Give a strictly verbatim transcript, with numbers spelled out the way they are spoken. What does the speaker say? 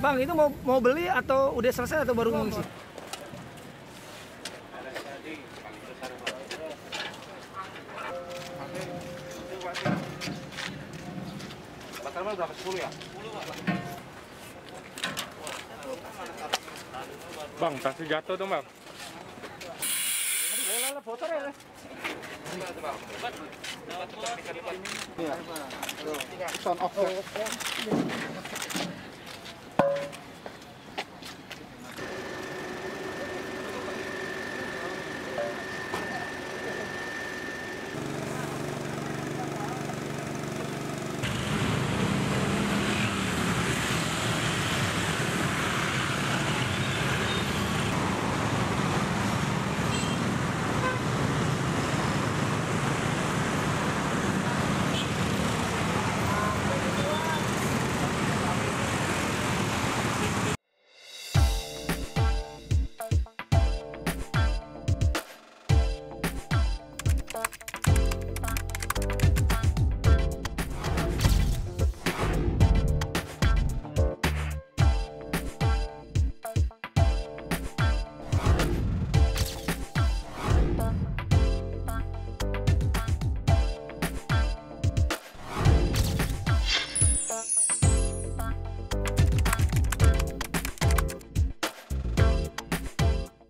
Bang, itu mau mau beli atau udah selesai atau baru ngungsi? Baterainya berapa, sepuluh ya? Bang, pasti jatuh dong, Bang. Lelah foto ya. Sound off.